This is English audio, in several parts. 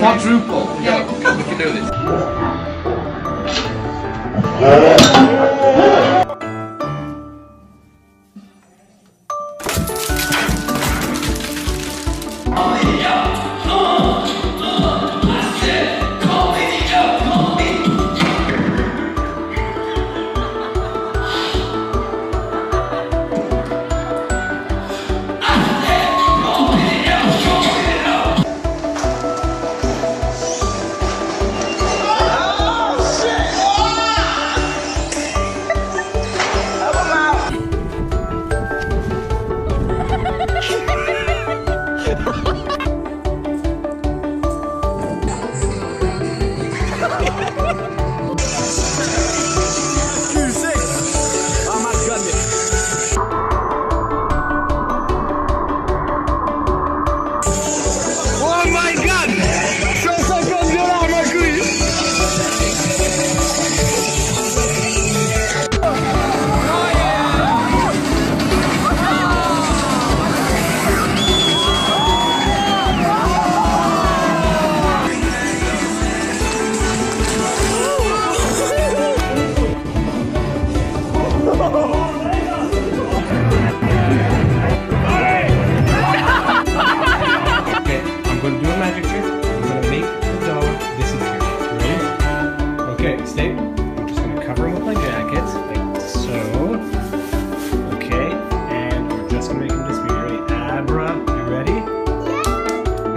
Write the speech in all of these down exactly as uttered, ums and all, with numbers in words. Quadruple. Yeah, we can do this.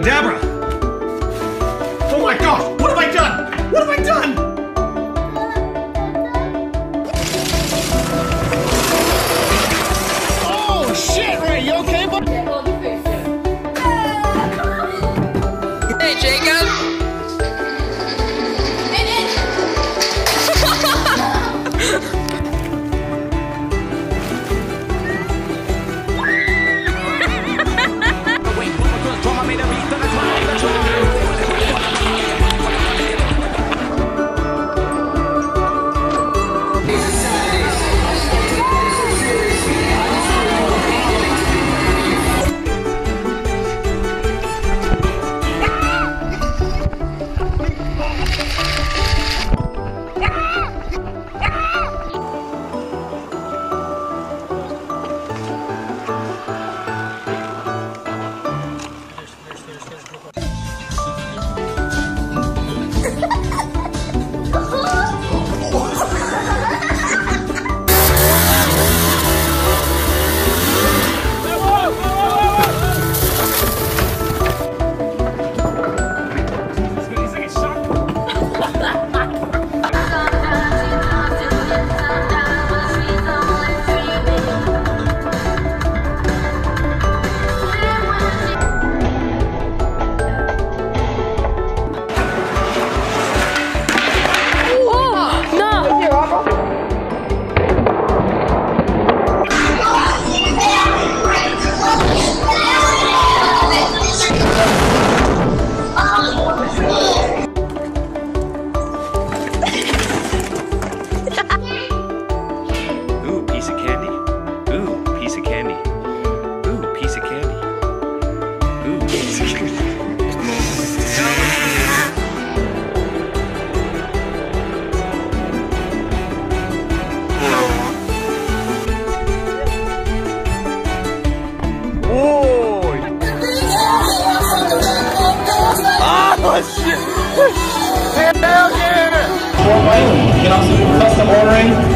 Dabra! Oh my gosh! What have I done? What have I done? Oh shit, Ray, you okay, buddy? Hey, Jacob! Get off some custom ordering.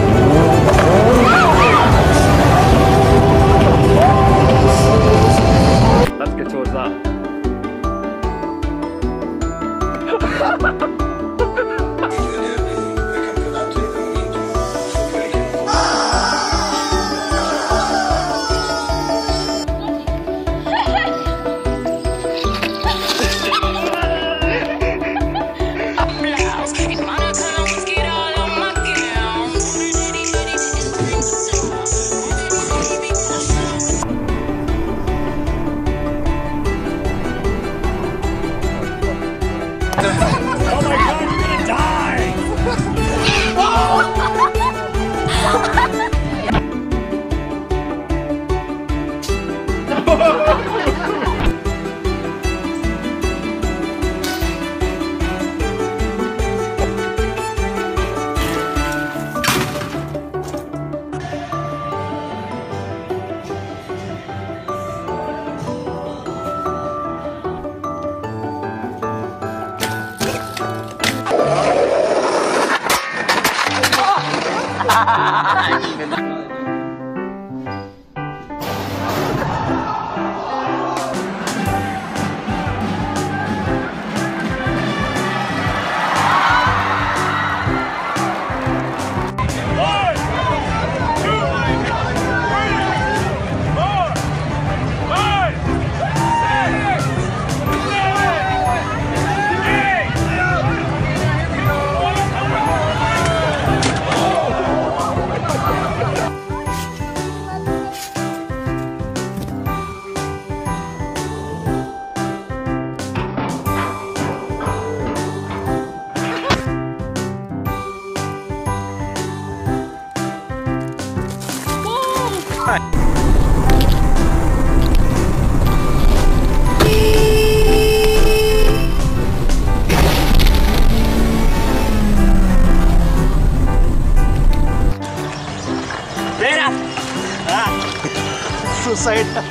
I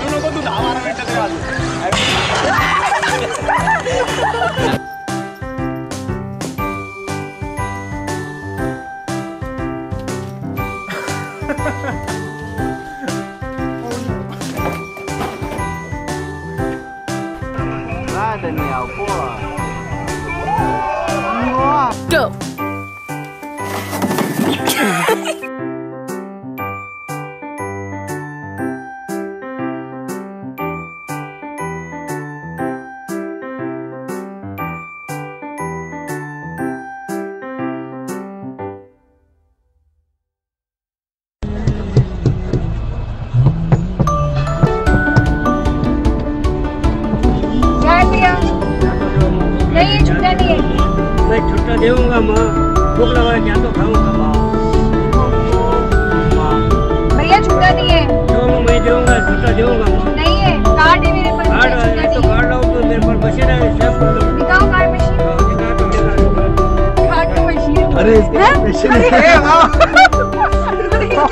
don't know. Go.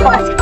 What?